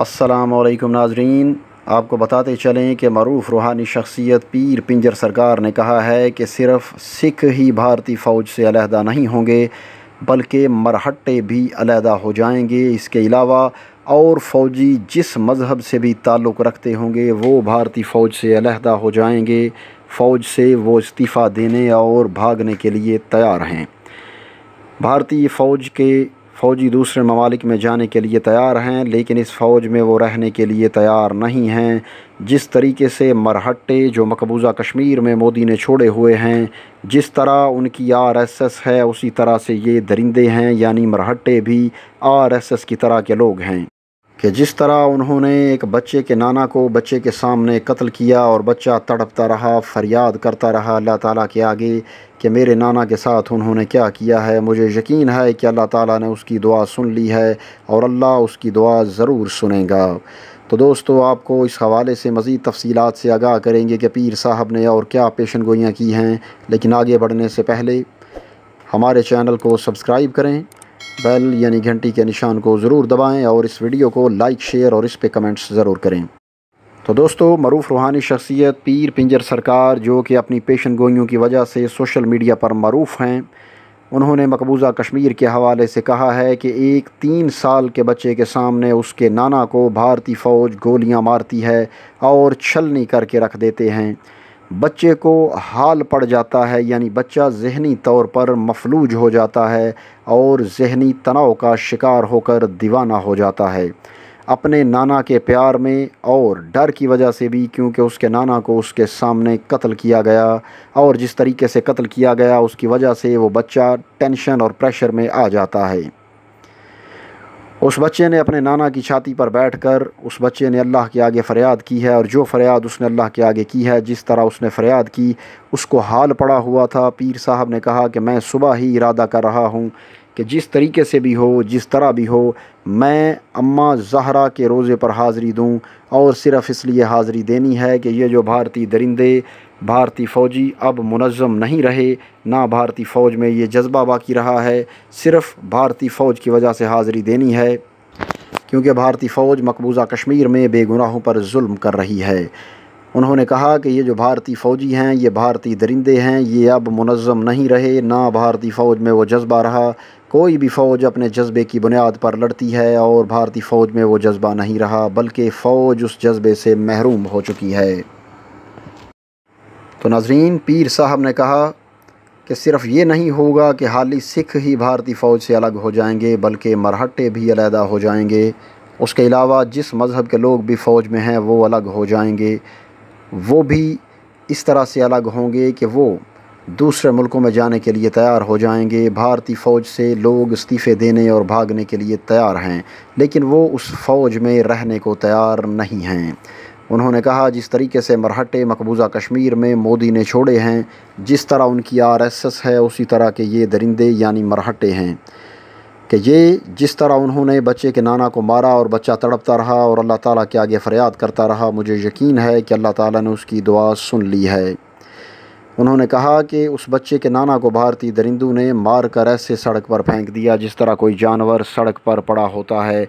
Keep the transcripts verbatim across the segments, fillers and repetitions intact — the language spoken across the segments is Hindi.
अस्सलामुअलैकुम नाज़रीन, आपको बताते चलें कि मरूफ़ रूहानी शख्सियत पीर पिंजर सरकार ने कहा है कि सिर्फ़ सिख ही भारतीय फ़ौज से अलहदा नहीं होंगे बल्कि मरहट्टे भी अलहदा हो जाएंगे। इसके अलावा और फ़ौजी जिस मज़हब से भी ताल्लुक़ रखते होंगे वो भारतीय फ़ौज से अलहदा हो जाएंगे। फ़ौज से वो इस्तीफ़ा देने और भागने के लिए तैयार हैं। भारतीय फ़ौज के फ़ौजी दूसरे ममालिक में जाने के लिए तैयार हैं, लेकिन इस फ़ौज में वो रहने के लिए तैयार नहीं हैं। जिस तरीके से मरहट्टे जो मकबूज़ा कश्मीर में मोदी ने छोड़े हुए हैं, जिस तरह उनकी आर एस एस है, उसी तरह से ये दरिंदे हैं, यानी मरहट्टे भी आर एस एस की तरह के लोग हैं। कि जिस तरह उन्होंने एक बच्चे के नाना को बच्चे के सामने कत्ल किया और बच्चा तड़पता रहा, फरियाद करता रहा अल्लाह ताला के आगे कि मेरे नाना के साथ उन्होंने क्या किया है। मुझे यकीन है कि अल्लाह ताला ने उसकी दुआ सुन ली है और अल्लाह उसकी दुआ ज़रूर सुनेगा। तो दोस्तों, आपको इस हवाले से मज़ीद तफसीलात से आगाह करेंगे कि पीर साहब ने और क्या पेशन गोइयाँ की हैं। लेकिन आगे बढ़ने से पहले हमारे चैनल को सब्सक्राइब करें, बेल यानी घंटी के निशान को ज़रूर दबाएं और इस वीडियो को लाइक, शेयर और इस पे कमेंट्स ज़रूर करें। तो दोस्तों, मरूफ़ रूहानी शख्सियत पीर पिंजर सरकार जो कि अपनी पेशन गोइयों की वजह से सोशल मीडिया पर मरूफ़ हैं, उन्होंने मकबूज़ा कश्मीर के हवाले से कहा है कि एक तीन साल के बच्चे के सामने उसके नाना को भारतीय फ़ौज गोलियाँ मारती है और छलनी करके रख देते हैं। बच्चे को हाल पड़ जाता है, यानी बच्चा ज़हनी तौर पर मफलूज हो जाता है और ज़हनी तनाव का शिकार होकर दीवाना हो जाता है अपने नाना के प्यार में और डर की वजह से भी, क्योंकि उसके नाना को उसके सामने कत्ल किया गया और जिस तरीके से कत्ल किया गया उसकी वजह से वो बच्चा टेंशन और प्रेशर में आ जाता है। उस बच्चे ने अपने नाना की छाती पर बैठकर उस बच्चे ने अल्लाह के आगे फ़रियाद की है, और जो फ़रियाद उसने अल्लाह के आगे की है, जिस तरह उसने फ़रियाद की, उसको हाल पड़ा हुआ था। पीर साहब ने कहा कि मैं सुबह ही इरादा कर रहा हूँ कि जिस तरीके से भी हो, जिस तरह भी हो, मैं अम्मा ज़हरा के रोज़े पर हाज़री दूँ, और सिर्फ़ इसलिए हाज़री देनी है कि ये जो भारतीय दरिंदे, भारतीय फ़ौजी अब मुनज़्ज़म नहीं रहे, ना भारतीय फ़ौज में ये जज्बा बाकी रहा है। सिर्फ़ भारतीय फ़ौज की वजह से हाज़री देनी है, क्योंकि भारतीय फ़ौज मकबूज़ा कश्मीर में बेगुनाहों पर जुल्म कर रही है। उन्होंने कहा कि ये जो भारतीय फ़ौजी हैं, ये भारतीय दरिंदे हैं, ये अब मुनज़्ज़म नहीं रहे, ना भारतीय फ़ौज में वो जज्बा रहा। कोई भी फ़ौज अपने जज्बे की बुनियाद पर लड़ती है और भारतीय फ़ौज में वो जज्बा नहीं रहा, बल्कि फ़ौज उस जज्बे से महरूम हो चुकी है। तो नाज़रीन, पीर साहब ने कहा कि सिर्फ़ ये नहीं होगा कि हाली सिख ही भारतीय फ़ौज से अलग हो जाएंगे, बल्कि मरहट्टे भी अलहदा हो जाएंगे। उसके अलावा जिस मज़हब के लोग भी फ़ौज में हैं वो अलग हो जाएंगे, वो भी इस तरह से अलग होंगे कि वो दूसरे मुल्कों में जाने के लिए तैयार हो जाएंगे। भारतीय फ़ौज से लोग इस्तीफ़े देने और भागने के लिए तैयार हैं, लेकिन वो उस फ़ौज में रहने को तैयार नहीं हैं। उन्होंने कहा जिस तरीके से मरहट्टे मकबूज़ा कश्मीर में मोदी ने छोड़े हैं, जिस तरह उनकी आर एस एस है, उसी तरह के ये दरिंदे यानी मरहट्टे हैं। कि ये जिस तरह उन्होंने बच्चे के नाना को मारा और बच्चा तड़पता रहा और अल्लाह ताला के आगे फ़रियाद करता रहा, मुझे यकीन है कि अल्लाह ताला ने उसकी दुआ सुन ली है। उन्होंने कहा कि उस बच्चे के नाना को भारतीय दरिंदों ने मार कर ऐसे सड़क पर फेंक दिया जिस तरह कोई जानवर सड़क पर पड़ा होता है।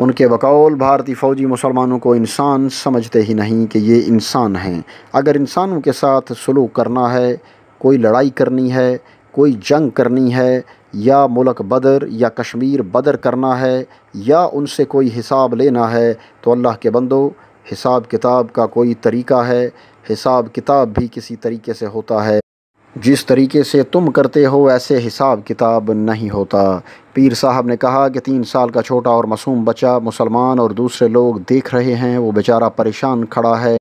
उनके बकौल भारतीय फ़ौजी मुसलमानों को इंसान समझते ही नहीं कि ये इंसान हैं। अगर इंसानों के साथ सलूक करना है, कोई लड़ाई करनी है, कोई जंग करनी है, या मुल्क बदर या कश्मीर बदर करना है, या उनसे कोई हिसाब लेना है, तो अल्लाह के बंदो, हिसाब किताब का कोई तरीक़ा है। हिसाब किताब भी किसी तरीके से होता है, जिस तरीके से तुम करते हो ऐसे हिसाब किताब नहीं होता। पीर साहब ने कहा कि तीन साल का छोटा और मासूम बच्चा मुसलमान और दूसरे लोग देख रहे हैं, वो बेचारा परेशान खड़ा है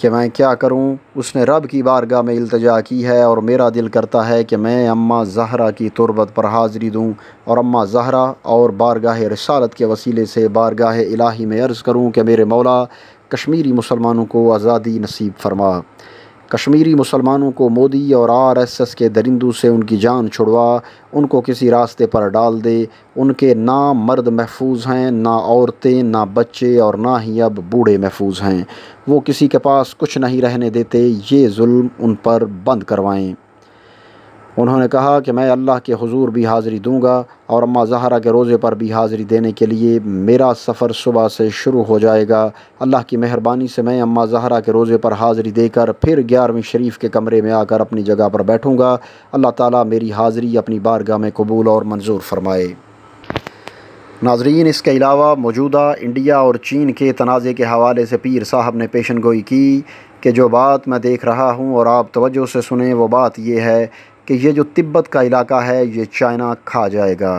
कि मैं क्या करूं। उसने रब की बारगाह में इल्तिजा की है और मेरा दिल करता है कि मैं अम्मा ज़हरा की तुरबत पर हाज़री दूं और अम्मा ज़हरा और बारगाह-ए-रिसालत के वसीले से बारगाह-ए-इलाही में अर्ज़ करूं कि मेरे मौला, कश्मीरी मुसलमानों को आज़ादी नसीब फरमा, कश्मीरी मुसलमानों को मोदी और आर एस एस के दरिंदों से उनकी जान छुड़वा, उनको किसी रास्ते पर डाल दे। उनके ना मर्द महफूज हैं, ना औरतें, ना बच्चे, और ना ही अब बूढ़े महफूज हैं। वो किसी के पास कुछ नहीं रहने देते, ये जुल्म उन पर बंद करवाएं। उन्होंने कहा कि मैं अल्लाह के हुजूर भी हाज़िरी दूंगा और अम्मा ज़हरा के रोज़े पर भी हाज़िरी देने के लिए मेरा सफ़र सुबह से शुरू हो जाएगा। अल्लाह की मेहरबानी से मैं अम्मा ज़हरा के रोज़े पर हाज़िरी देकर फिर ग्यारहवीं शरीफ के कमरे में आकर अपनी जगह पर बैठूँगा। अल्लाह ताला मेरी हाज़िरी अपनी बारगाह में कबूल और मंजूर फरमाए। नाजरीन, इसके अलावा मौजूदा इंडिया और चीन के तनाज़े के हवाले से पीर साहब ने पेशन गोई की कि जो बात मैं देख रहा हूँ और आप तवज्जो से सुने, वो बात यह है कि ये जो तिब्बत का इलाका है ये चाइना खा जाएगा।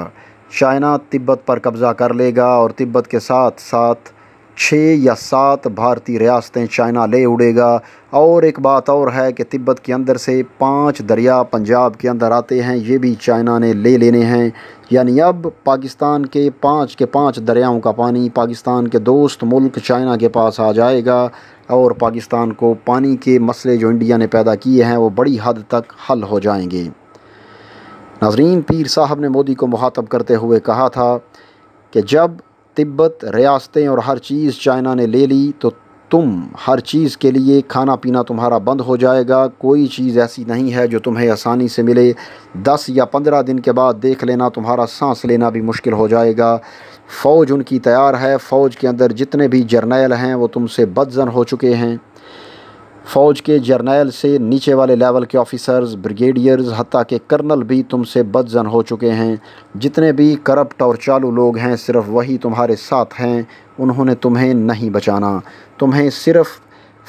चाइना तिब्बत पर कब्ज़ा कर लेगा और तिब्बत के साथ साथ छः या सात भारतीय रियासतें चाइना ले उड़ेगा। और एक बात और है कि तिब्बत के अंदर से पांच दरिया पंजाब के अंदर आते हैं, ये भी चाइना ने ले लेने हैं। यानी अब पाकिस्तान के पांच के पांच दरियाओं का पानी पाकिस्तान के दोस्त मुल्क चाइना के पास आ जाएगा और पाकिस्तान को पानी के मसले जो इंडिया ने पैदा किए हैं वो बड़ी हद तक हल हो जाएंगे। नाज़रीन, पीर साहब ने मोदी को मुखातब करते हुए कहा था कि जब तिब्बत रियासतें और हर चीज़ चाइना ने ले ली तो तुम हर चीज़ के लिए खाना पीना तुम्हारा बंद हो जाएगा। कोई चीज़ ऐसी नहीं है जो तुम्हें आसानी से मिले। दस या पंद्रह दिन के बाद देख लेना तुम्हारा सांस लेना भी मुश्किल हो जाएगा। फ़ौज उनकी तैयार है, फ़ौज के अंदर जितने भी जर्नैल हैं वो तुमसे बदजन हो चुके हैं। फ़ौज के जर्नैल से नीचे वाले लेवल के ऑफिसर्स, ब्रिगेडियर्स, हत्ता के कर्नल भी तुमसे बदजन हो चुके हैं। जितने भी करप्ट और चालू लोग हैं सिर्फ़ वही तुम्हारे साथ हैं, उन्होंने तुम्हें नहीं बचाना। तुम्हें सिर्फ़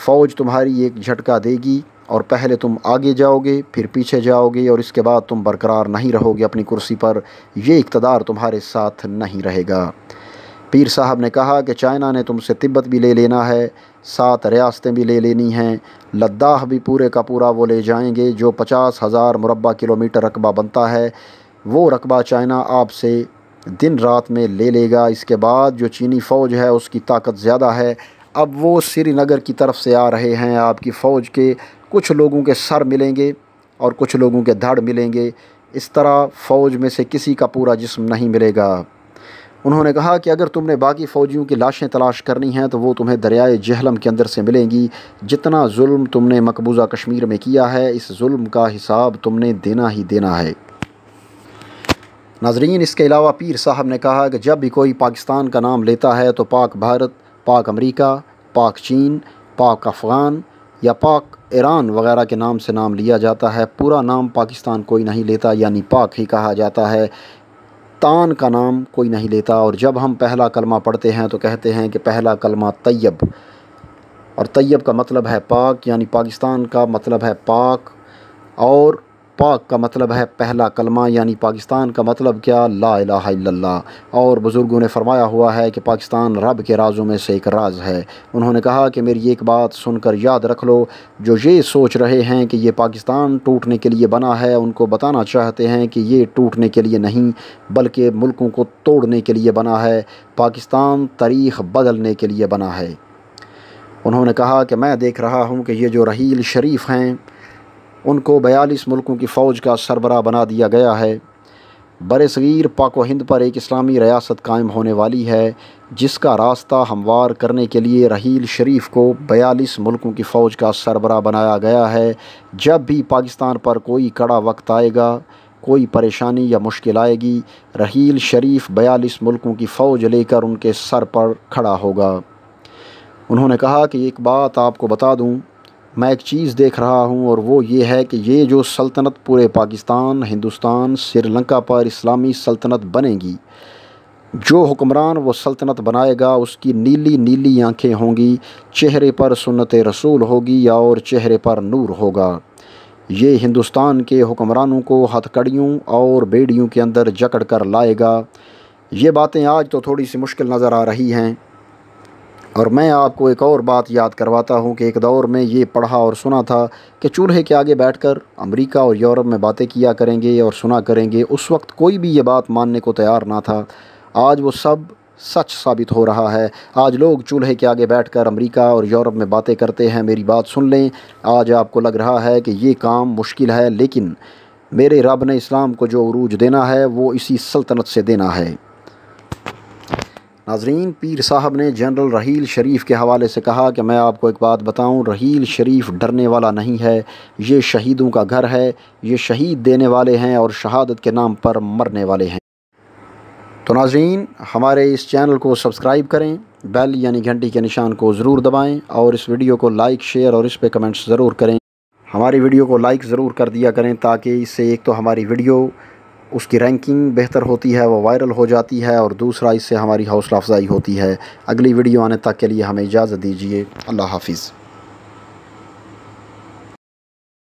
फ़ौज तुम्हारी एक झटका देगी और पहले तुम आगे जाओगे फिर पीछे जाओगे और इसके बाद तुम बरकरार नहीं रहोगे अपनी कुर्सी पर। ये इक़्तिदार तुम्हारे साथ नहीं रहेगा। पीर साहब ने कहा कि चाइना ने तुमसे तिब्बत भी ले लेना है, सात रियासतें भी ले लेनी हैं, लद्दाख भी पूरे का पूरा वो ले जाएंगे। जो पचास हज़ार मुरबा किलोमीटर रकबा बनता है वो रकबा चाइना आपसे दिन रात में ले लेगा। इसके बाद जो चीनी फ़ौज है उसकी ताकत ज़्यादा है। अब वो श्रीनगर की तरफ से आ रहे हैं। आपकी फ़ौज के कुछ लोगों के सर मिलेंगे और कुछ लोगों के धड़ मिलेंगे। इस तरह फ़ौज में से किसी का पूरा जिस्म नहीं मिलेगा। उन्होंने कहा कि अगर तुमने बाकी फ़ौजियों की लाशें तलाश करनी हैं तो वो तुम्हें दरियाए जहलम के अंदर से मिलेंगी। जितना जुल्म तुमने मकबूज़ा कश्मीर में किया है इस जुल्म का हिसाब तुमने देना ही देना है। नाजरीन, इसके अलावा पीर साहब ने कहा कि जब भी कोई पाकिस्तान का नाम लेता है तो पाक भारत, पाक अमरीका, पाक चीन, पाक अफ़गान या पाक ईरान वग़ैरह के नाम से नाम लिया जाता है। पूरा नाम पाकिस्तान कोई नहीं लेता, यानी पाक ही कहा जाता है। तान का नाम कोई नहीं लेता। और जब हम पहला कलमा पढ़ते हैं तो कहते हैं कि पहला कलमा तैयब, और तैयब का मतलब है पाक, यानी पाकिस्तान का मतलब है पाक। और पाक का मतलब है पहला कलमा, यानी पाकिस्तान का मतलब क्या, ला इलाहा इल्लल्लाह। और बुज़ुर्गों ने फरमाया हुआ है कि पाकिस्तान रब के राज़ों में से एक राज है। उन्होंने कहा कि मेरी एक बात सुनकर याद रख लो, जो ये सोच रहे हैं कि ये पाकिस्तान टूटने के लिए बना है, उनको बताना चाहते हैं कि ये टूटने के लिए नहीं बल्कि मुल्कों को तोड़ने के लिए बना है। पाकिस्तान तारीख़ बदलने के लिए बना है। उन्होंने कहा कि मैं देख रहा हूँ कि ये जो रहील शरीफ हैं उनको बयालीस मुल्कों की फ़ौज का सरबराह बना दिया गया है। बरसगीर पाक व हिंद पर एक इस्लामी रियासत कायम होने वाली है जिसका रास्ता हमवार करने के लिए रहील शरीफ को बयालीस मुल्कों की फ़ौज का सरबराह बनाया गया है। जब भी पाकिस्तान पर कोई कड़ा वक्त आएगा, कोई परेशानी या मुश्किल आएगी, रहील शरीफ बयालीस मुल्कों की फ़ौज लेकर उनके सर पर खड़ा होगा। उन्होंने कहा कि एक बात आपको बता दूँ, मैं एक चीज़ देख रहा हूँ और वो ये है कि ये जो सल्तनत पूरे पाकिस्तान, हिंदुस्तान, श्रीलंका पर इस्लामी सल्तनत बनेगी। जो हुक्मरान वो सल्तनत बनाएगा उसकी नीली नीली आंखें होंगी, चेहरे पर सुन्नते रसूल होगी और चेहरे पर नूर होगा। ये हिंदुस्तान के हुक्मरानों को हथकड़ियों और बेड़ियों के अंदर जकड़ कर लाएगा। ये बातें आज तो थोड़ी सी मुश्किल नज़र आ रही हैं। और मैं आपको एक और बात याद करवाता हूँ कि एक दौर में ये पढ़ा और सुना था कि चूल्हे के आगे बैठकर अमेरिका और यूरोप में बातें किया करेंगे और सुना करेंगे। उस वक्त कोई भी ये बात मानने को तैयार ना था। आज वो सब सच साबित हो रहा है। आज लोग चूल्हे के आगे बैठकर अमेरिका और यूरोप में बातें करते हैं। मेरी बात सुन लें, आज आपको लग रहा है कि ये काम मुश्किल है, लेकिन मेरे रब ने इस्लाम को जो उरूज देना है वो इसी सल्तनत से देना है। नाजरीन, पीर साहब ने जनरल रहील शरीफ के हवाले से कहा कि मैं आपको एक बात बताऊं, रहील शरीफ डरने वाला नहीं है। ये शहीदों का घर है, ये शहीद देने वाले हैं और शहादत के नाम पर मरने वाले हैं। तो नाजरीन, हमारे इस चैनल को सब्सक्राइब करें, बेल यानी घंटी के निशान को ज़रूर दबाएं और इस वीडियो को लाइक, शेयर और इस पर कमेंट्स ज़रूर करें। हमारी वीडियो को लाइक ज़रूर कर दिया करें ताकि इससे एक तो हमारी वीडियो उसकी रैंकिंग बेहतर होती है, वो वायरल हो जाती है, और दूसरा इससे हमारी हौसला अफजाई होती है। अगली वीडियो आने तक के लिए हमें इजाज़त दीजिए। अल्लाह हाफिज़।